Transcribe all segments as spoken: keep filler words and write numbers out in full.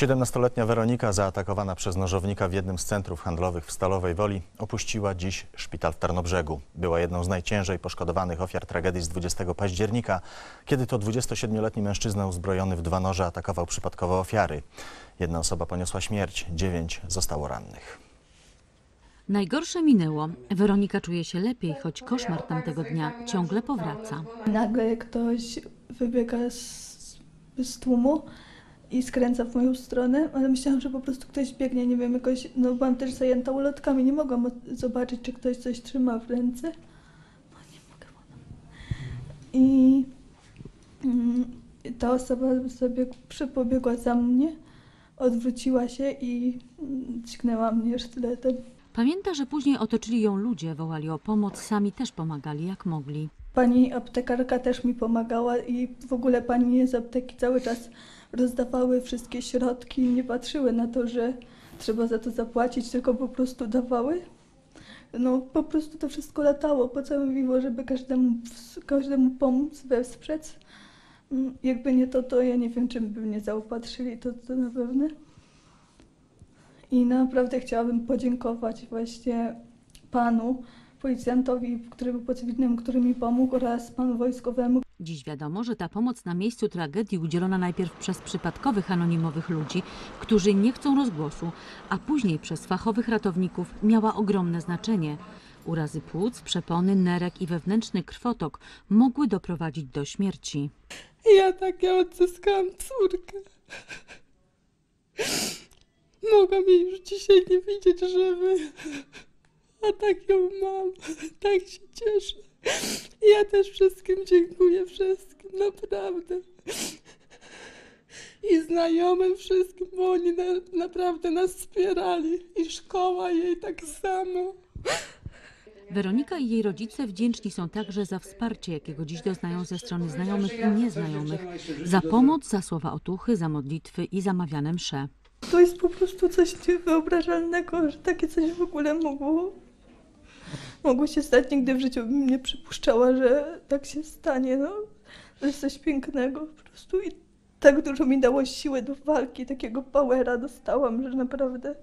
siedemnastoletnia Weronika, zaatakowana przez nożownika w jednym z centrów handlowych w Stalowej Woli, opuściła dziś szpital w Tarnobrzegu. Była jedną z najciężej poszkodowanych ofiar tragedii z dwudziestego października, kiedy to dwudziestosiedmioletni mężczyzna uzbrojony w dwa noże atakował przypadkowo ofiary. Jedna osoba poniosła śmierć, dziewięć zostało rannych. Najgorsze minęło. Weronika czuje się lepiej, choć koszmar tamtego dnia ciągle powraca. Nagle ktoś wybiega z, z tłumu i skręca w moją stronę, ale myślałam, że po prostu ktoś biegnie, nie wiem, jakoś, no byłam też zajęta ulotkami, nie mogłam zobaczyć, czy ktoś coś trzyma w ręce. No nie mogę. I y, ta osoba sobie przypobiegła za mnie, odwróciła się i dźgnęła mnie sztyletem. Pamięta, że później otoczyli ją ludzie, wołali o pomoc, sami też pomagali jak mogli. Pani aptekarka też mi pomagała i w ogóle panie z apteki cały czas rozdawały wszystkie środki, nie patrzyły na to, że trzeba za to zapłacić, tylko po prostu dawały. No po prostu to wszystko latało po całym Wiwo, żeby każdemu, każdemu pomóc, wesprzeć. Jakby nie to, to ja nie wiem, czym by mnie zaopatrzyli, to, to na pewno. I naprawdę chciałabym podziękować właśnie panu policjantowi, który był po cywilnemu, który mi pomógł, oraz panu wojskowemu. Dziś wiadomo, że ta pomoc na miejscu tragedii udzielona najpierw przez przypadkowych anonimowych ludzi, którzy nie chcą rozgłosu, a później przez fachowych ratowników miała ogromne znaczenie. Urazy płuc, przepony, nerek i wewnętrzny krwotok mogły doprowadzić do śmierci. Ja tak ja odzyskałam córkę. Mogłam jej już dzisiaj nie widzieć żywy, a tak ją mam, tak się cieszę. Ja też wszystkim dziękuję, wszystkim, naprawdę. I znajomym wszystkim, bo oni na, naprawdę nas wspierali i szkoła jej tak samo. Weronika i jej rodzice wdzięczni są także za wsparcie, jakiego dziś doznają ze strony znajomych i nieznajomych. Za pomoc, za słowa otuchy, za modlitwy i zamawiane msze. To jest po prostu coś niewyobrażalnego, że takie coś w ogóle mogło, mogło się stać. Nigdy w życiu bym nie przypuszczała, że tak się stanie. No. To jest coś pięknego po prostu i tak dużo mi dało siły do walki, takiego powera dostałam, że naprawdę.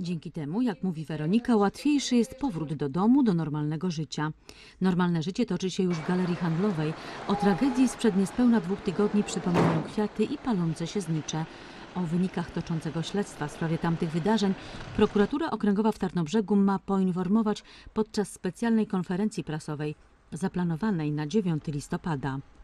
Dzięki temu, jak mówi Weronika, łatwiejszy jest powrót do domu, do normalnego życia. Normalne życie toczy się już w galerii handlowej. O tragedii sprzed niespełna dwóch tygodni przypominają kwiaty i palące się znicze. O wynikach toczącego śledztwa w sprawie tamtych wydarzeń Prokuratura Okręgowa w Tarnobrzegu ma poinformować podczas specjalnej konferencji prasowej zaplanowanej na dziewiątego listopada.